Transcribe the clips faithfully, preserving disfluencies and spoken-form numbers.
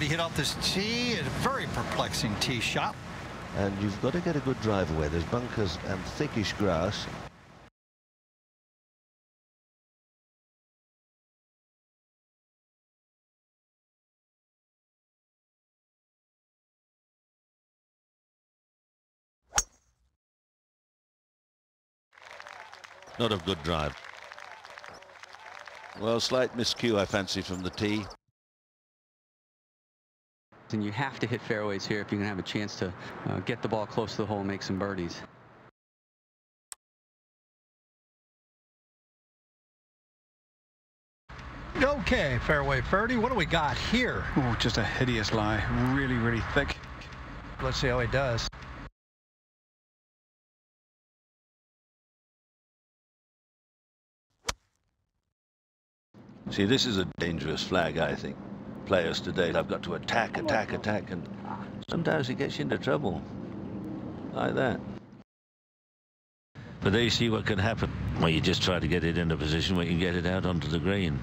What he hit off this tee, a very perplexing tee shot. And you've got to get a good drive away. There's bunkers and thickish grass. Not a good drive. Well, slight miscue, I fancy, from the tee. And you have to hit fairways here if you're going to have a chance to uh, get the ball close to the hole and make some birdies. Okay, fairway birdie. What do we got here? Oh, just a hideous lie. Really, really thick. Let's see how he does. See, this is a dangerous flag, I think. Players today have got to attack, attack, attack, and sometimes it gets you into trouble. Like that. But there you see what can happen. Well, you just try to get it in a position where you can get it out onto the green.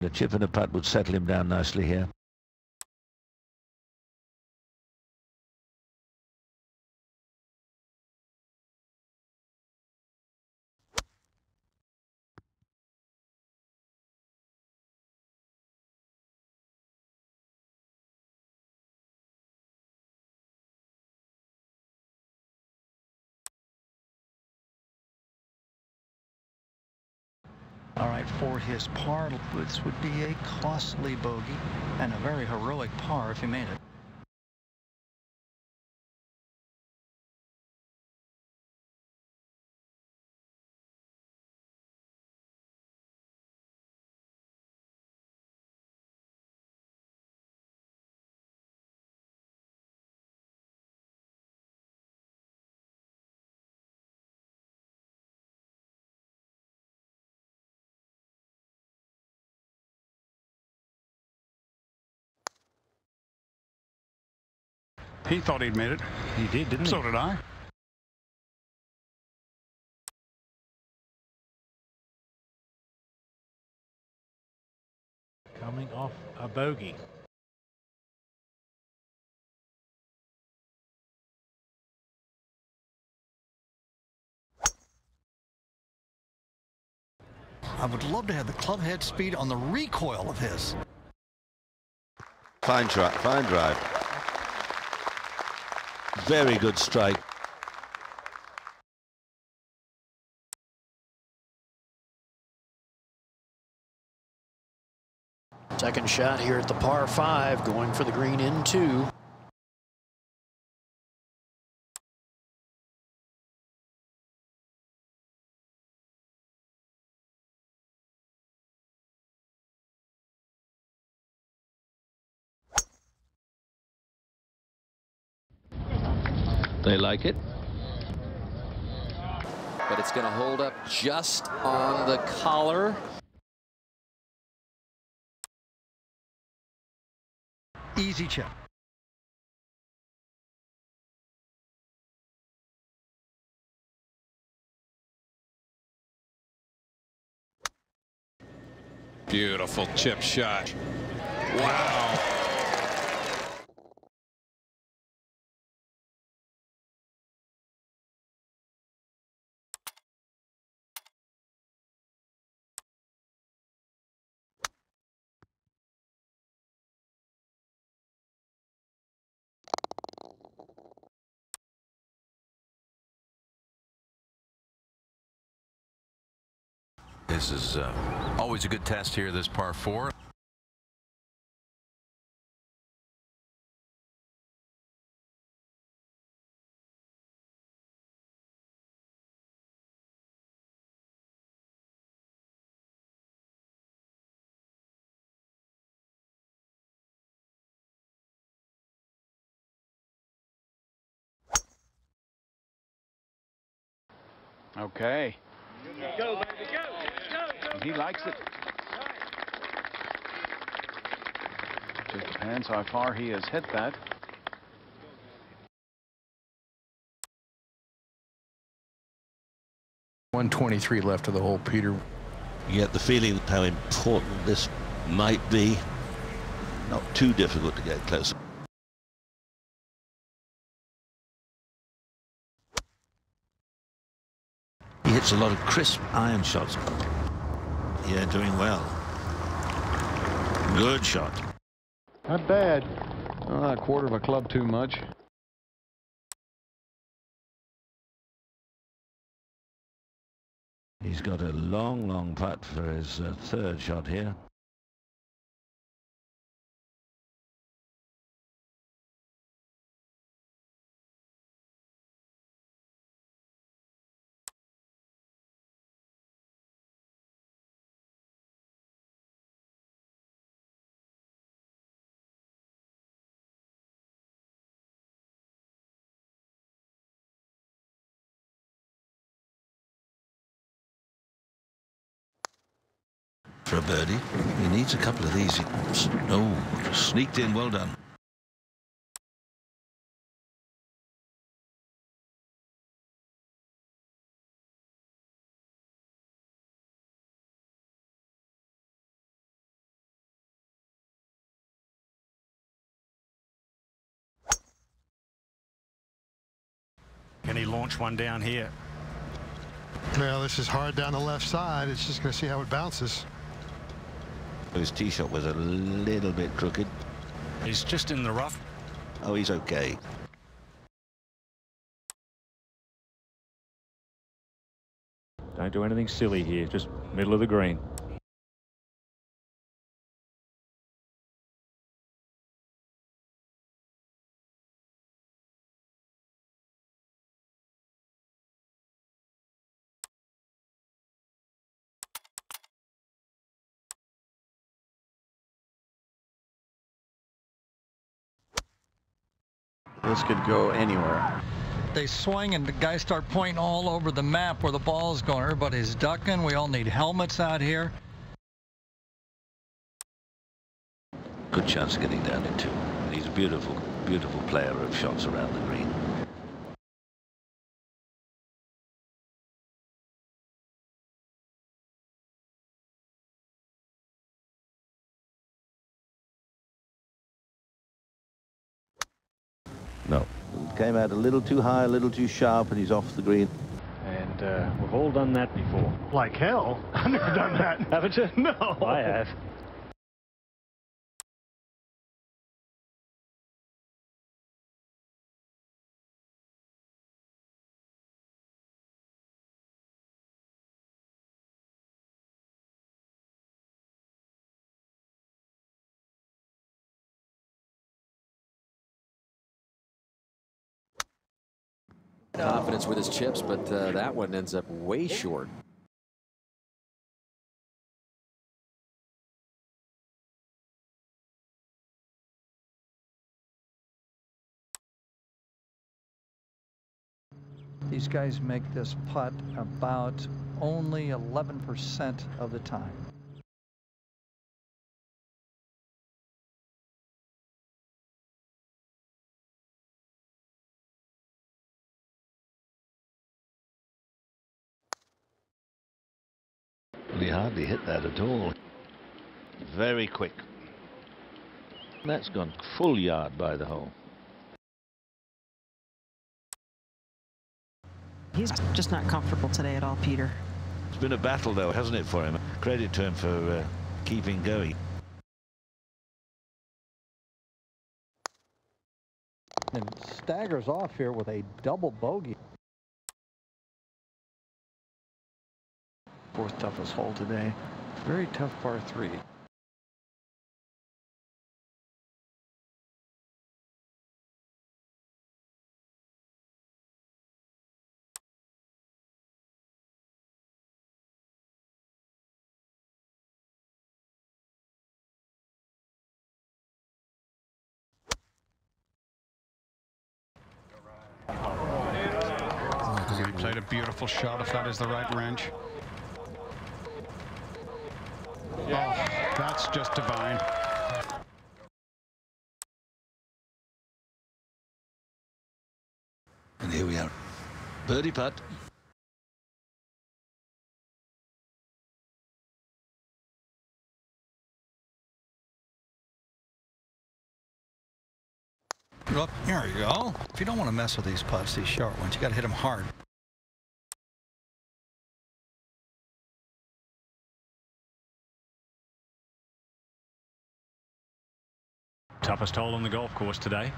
A chip and a putt would settle him down nicely here. All right, for his par, this would be a costly bogey and a very heroic par if he made it. He thought he'd made it. He did, didn't he? So did I. Coming off a bogey. I would love to have the club head speed on the recoil of his. Fine drive, fine drive. Very good strike. Second shot here at the par five, going for the green in two. They like it. But it's going to hold up just on the collar. Easy chip. Beautiful chip shot. Wow. This is uh, always a good test here, this par four. Okay. Go, baby, go! He likes it. Just depends how far he has hit that. one twenty-three left of the hole, Peter. You get the feeling how important this might be. Not too difficult to get close. He hits a lot of crisp iron shots. Yeah, doing well. Good shot. Not bad. Oh, a quarter of a club too much. He's got a long, long putt for his uh, third shot here. For a birdie, he needs a couple of these. Oh, sneaked in, well done. Can he launch one down here? Well, this is hard down the left side. It's just going to see how it bounces. His tee shot was a little bit crooked. He's just in the rough. Oh, he's okay. Don't do anything silly here, just middle of the green. This could go anywhere. They swing and the guys start pointing all over the map where the ball's going. Everybody's ducking. We all need helmets out here. Good chance of getting down in two. He's a beautiful, beautiful player of shots around the green. No. Came out a little too high, a little too sharp, and he's off the green. And uh, we've all done that before. Like hell. I've never done that. Haven't you? No. I have. Confidence with his chips, but uh, that one ends up way short. These guys make this putt about only eleven percent of the time. He hardly hit that at all. Very quick. That's gone full yard by the hole. He's just not comfortable today at all, Peter. It's been a battle, though, hasn't it, for him? Credit to him for uh, keeping going. And staggers off here with a double bogey. Fourth toughest hole today. Very tough par three. Oh, he played a beautiful shot if that is the right wrench. Oh, that's just divine. And here we are. Birdie putt. it up. There you go. If you don't want to mess with these putts, these short ones, you got to hit them hard. Toughest hole on the golf course today.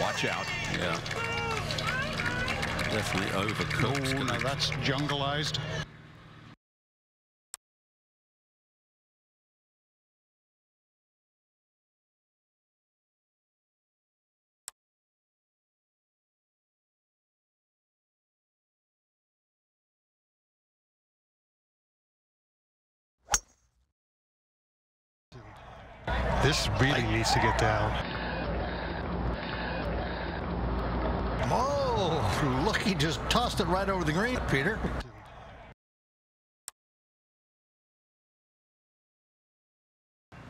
Watch out. Yeah. Definitely overcooked. Ooh, now that's jungleized. This really needs to get down. Oh, look, he just tossed it right over the green, Peter.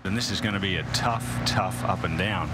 And this is going to be a tough, tough up and down.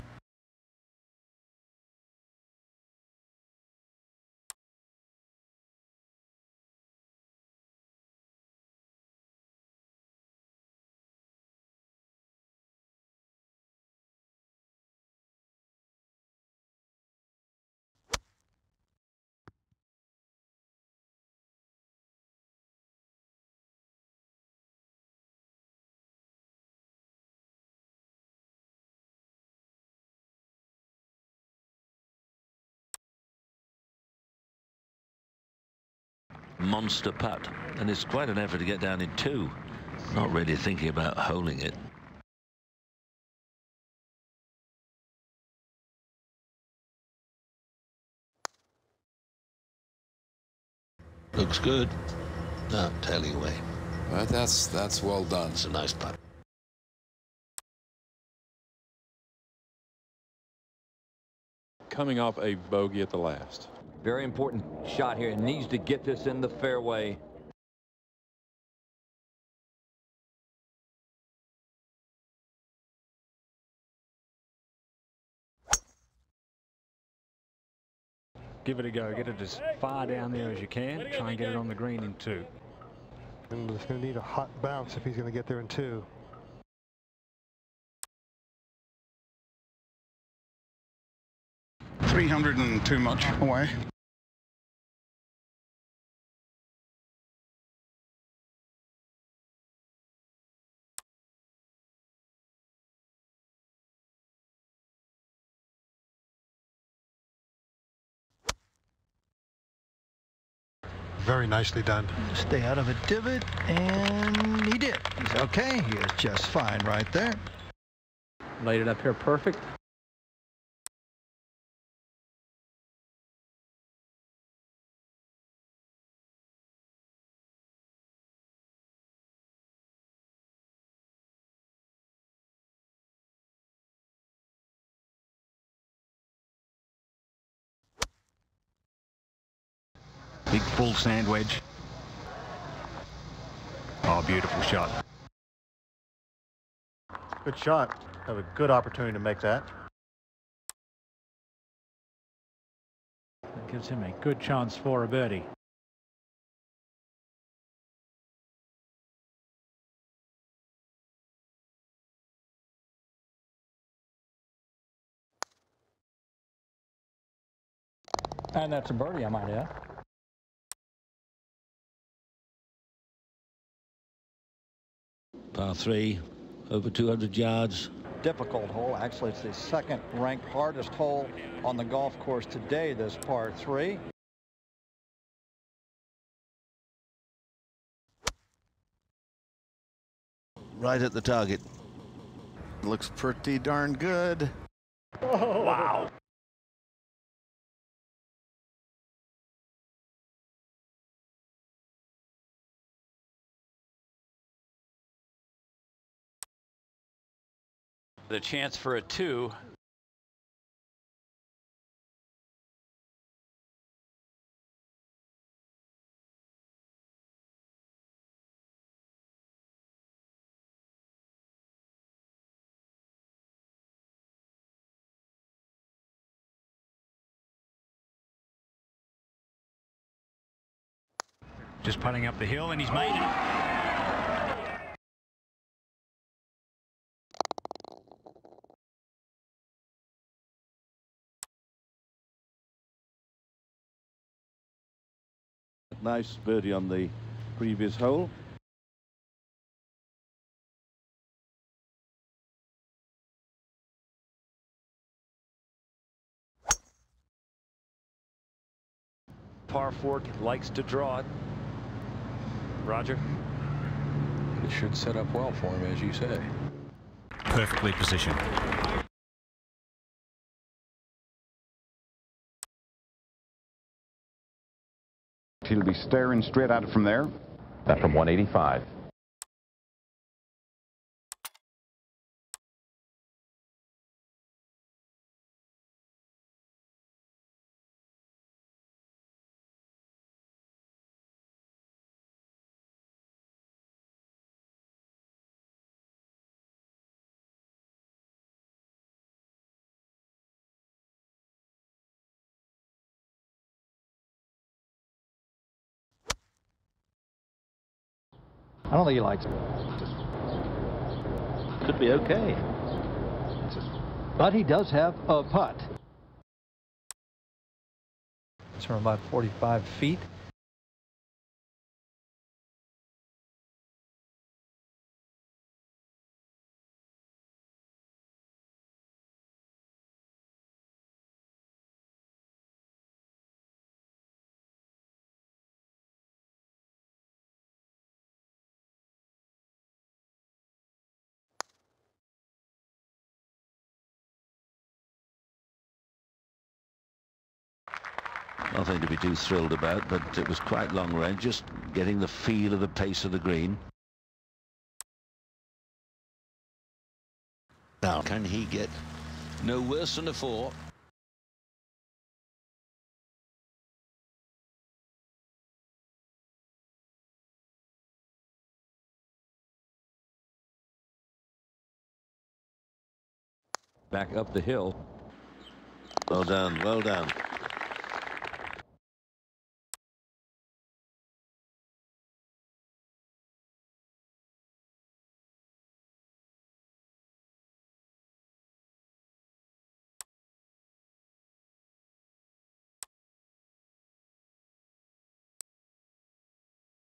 Monster putt, and it's quite an effort to get down in two. Not really thinking about holding it. Looks good. No, tailing away. Well, that's that's well done. It's a nice putt. Coming off a bogey at the last. Very important shot here. It needs to get this in the fairway. Give it a go. Get it as far down there as you can. Try and get it on the green in two. He's going to need a hot bounce if he's going to get there in two. three hundred and too much away. Very nicely done. Stay out of a divot, and he did. He's okay. He is just fine right there. Laid it up here perfect. Big full sand wedge. Oh, beautiful shot. Good shot. Have a good opportunity to make that. That gives him a good chance for a birdie. And that's a birdie, I might add. Par three, over two hundred yards. Difficult hole. Actually, it's the second ranked hardest hole on the golf course today, this par three. Right at the target. Looks pretty darn good. Oh, wow. The chance for a two. Just putting up the hill, and he's made it. Nice birdie on the previous hole. Par four likes to draw it. Roger. It should set up well for him, as you say. Perfectly positioned. He'll be staring straight at it from there. That from one eighty-five. I don't think he likes it. Could be okay. But he does have a putt. It's from about forty-five feet. Nothing to be too thrilled about, but it was quite long range, just getting the feel of the pace of the green. Now, can he get no worse than a four? Back up the hill. Well done, well done.